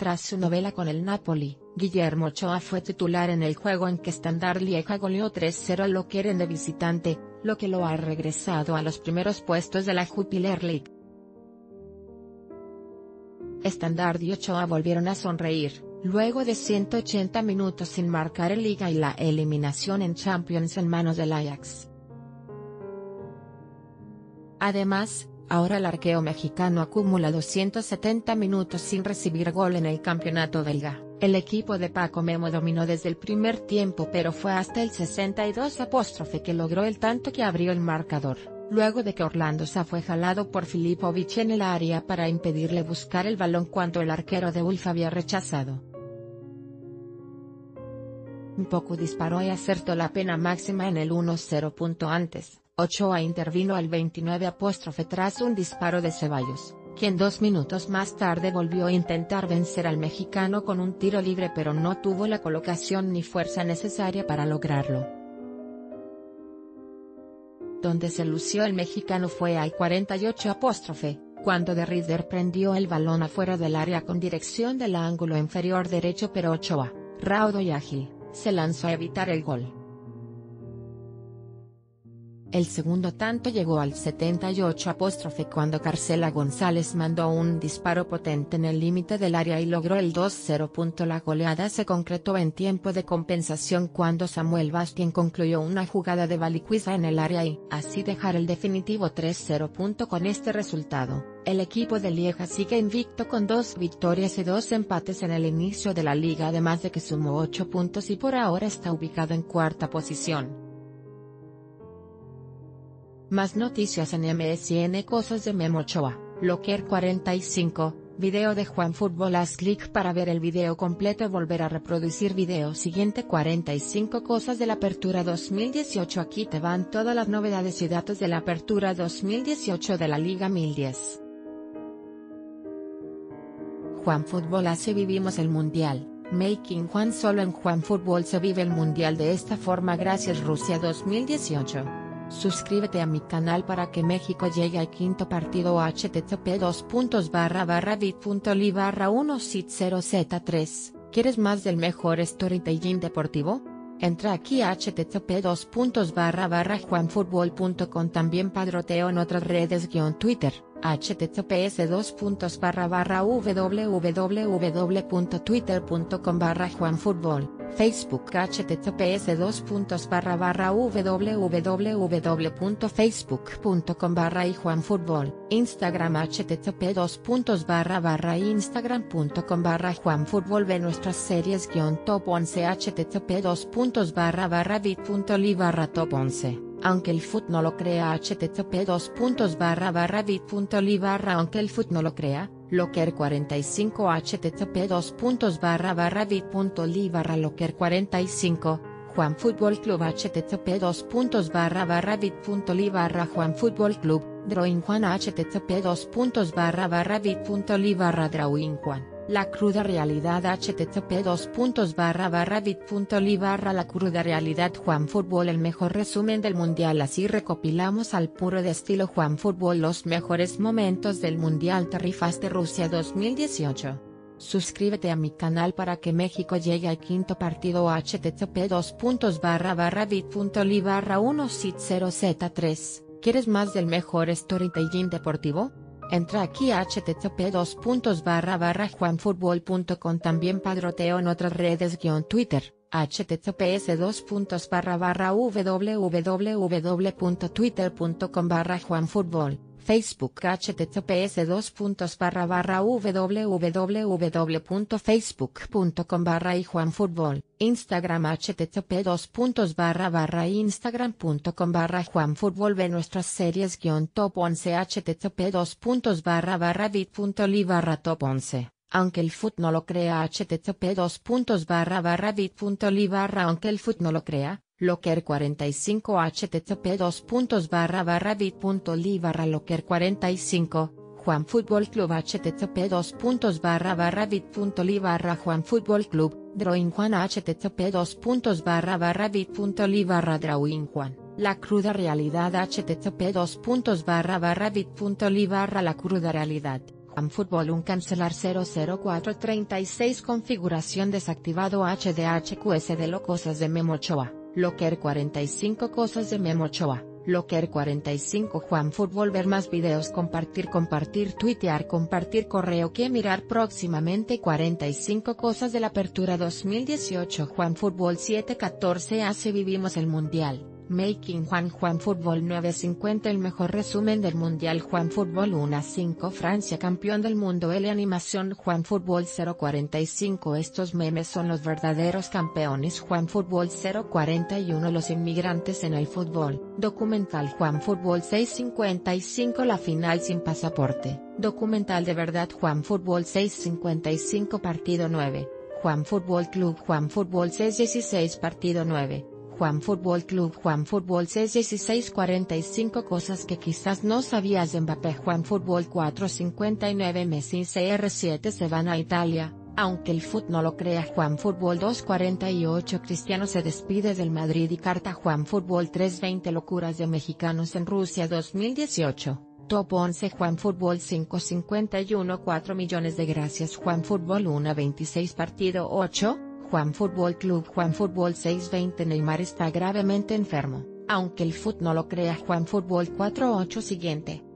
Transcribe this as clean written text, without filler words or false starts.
Tras su novela con el Napoli, Guillermo Ochoa fue titular en el juego en que Standard Lieja goleó 3-0 al Lokeren de visitante, lo que lo ha regresado a los primeros puestos de la Jupiler League. Standard y Ochoa volvieron a sonreír, luego de 180 minutos sin marcar en Liga y la eliminación en Champions en manos del Ajax. Además, ahora el arquero mexicano acumula 270 minutos sin recibir gol en el campeonato belga. El equipo de Paco Memo dominó desde el primer tiempo, pero fue hasta el 62 que logró el tanto que abrió el marcador, luego de que Orlando Sá fue jalado por Filipović en el área para impedirle buscar el balón cuando el arquero de Ulf había rechazado. Mpoku disparó y acertó la pena máxima en el 1-0. Antes, Ochoa intervino al 29 tras un disparo de Ceballos, quien 2 minutos más tarde volvió a intentar vencer al mexicano con un tiro libre, pero no tuvo la colocación ni fuerza necesaria para lograrlo. Donde se lució el mexicano fue al 48 cuando De Ridder prendió el balón afuera del área con dirección del ángulo inferior derecho, pero Ochoa, raudo y ágil, se lanzó a evitar el gol. El segundo tanto llegó al 78 cuando Carcela González mandó un disparo potente en el límite del área y logró el 2-0. La goleada se concretó en tiempo de compensación cuando Samuel Bastián concluyó una jugada de balicuiza en el área y, así, dejar el definitivo 3-0. Con este resultado, el equipo de Lieja sigue invicto con 2 victorias y 2 empates en el inicio de la liga, además de que sumó 8 puntos y por ahora está ubicado en 4.ª posición. Más noticias en MSN. Cosas de Memo Ochoa, Lokeren 45, video de Juan Fútbol. Haz clic para ver el video completo y volver a reproducir video siguiente. 45 Cosas de la Apertura 2018. Aquí te van todas las novedades y datos de la Apertura 2018 de la Liga 1010. Juan Fútbol hace vivimos el Mundial. Making Juan solo en Juan Fútbol se vive el Mundial de esta forma. Gracias Rusia 2018. Suscríbete a mi canal para que México llegue al 5.º partido. http://bit.ly/1sit0z3. ¿Quieres más del mejor storytelling deportivo? Entra aquí a http://juanfutbol.com. También padroteo en otras redes Twitter, https://www.twitter.com/juanfutbol. Facebook https://www.facebook.com/juanfutbol, Instagram http://instagram.com/juanfutbol. Ve nuestras series top 11 http://bit.ly/top11. Aunque el fut no lo crea. http://bit.ly/ aunque el fut no lo crea. Lokeren 45 http://bit.ly/Lokeren45 Juan Fútbol Club http://bit.ly/Juan Fútbol Club Drawing Juan http://bit.ly/Drawing Juan La Cruda Realidad http://bit.ly/La Cruda Realidad Juan Fútbol el mejor resumen del Mundial. Así recopilamos al puro de estilo Juan Fútbol los mejores momentos del Mundial. Te rifaste Rusia 2018. Suscríbete a mi canal para que México llegue al 5.º partido. http://bit.ly/1sit0z3. ¿Quieres más del mejor storytelling deportivo? Entra aquí a http://juanfutbol.com. También padroteo en otras redes Twitter, https://www.twitter.com/juanfutbol, Facebook https://www.facebook.com/juanfutbol, Instagram http://instagram.com/juanfutbol. Ve nuestras series top 11 http://bit.ly/top11. Aunque el fut no lo crea. http://bit.ly/ aunque el fut no lo crea. Lokeren 45 http://bit.ly/Lokeren45 Juan Fútbol Club http://bit.ly/Juan Fútbol Club Drawing Juan http://bit.ly/Drawing Juan La Cruda Realidad http://bit.ly/La Cruda Realidad Juan Fútbol un cancelar 00436 configuración desactivado HDHQS de lo cosas de Memo Ochoa, Loker 45 cosas de Memo Ochoa, Loker 45 Juan Fútbol ver más videos compartir tuitear compartir correo que mirar próximamente 45 cosas de la apertura 2018 Juan Fútbol 714 hace vivimos el mundial, making Juan Fútbol 950 el mejor resumen del mundial Juan Fútbol 1-5 Francia campeón del mundo L animación Juan Fútbol 045 estos memes son los verdaderos campeones Juan Fútbol 041 los inmigrantes en el fútbol, documental Juan Fútbol 655 la final sin pasaporte, documental de verdad Juan Fútbol 655 partido 9, Juan Fútbol Club Juan Fútbol 616 partido 9, Juan Fútbol Club Juan Fútbol 6-16-45 cosas que quizás no sabías de Mbappé Juan Fútbol 4-59 Messi y CR7 se van a Italia, aunque el fut no lo crea Juan Fútbol 2-48 Cristiano se despide del Madrid y carta Juan Fútbol 3-20 locuras de mexicanos en Rusia 2018 Top 11 Juan Fútbol 5-51 4 millones de gracias Juan Fútbol 1-26 partido 8 Juan Fútbol Club Juan Fútbol 620 Neymar está gravemente enfermo, aunque el fut no lo crea Juan Fútbol 48 siguiente,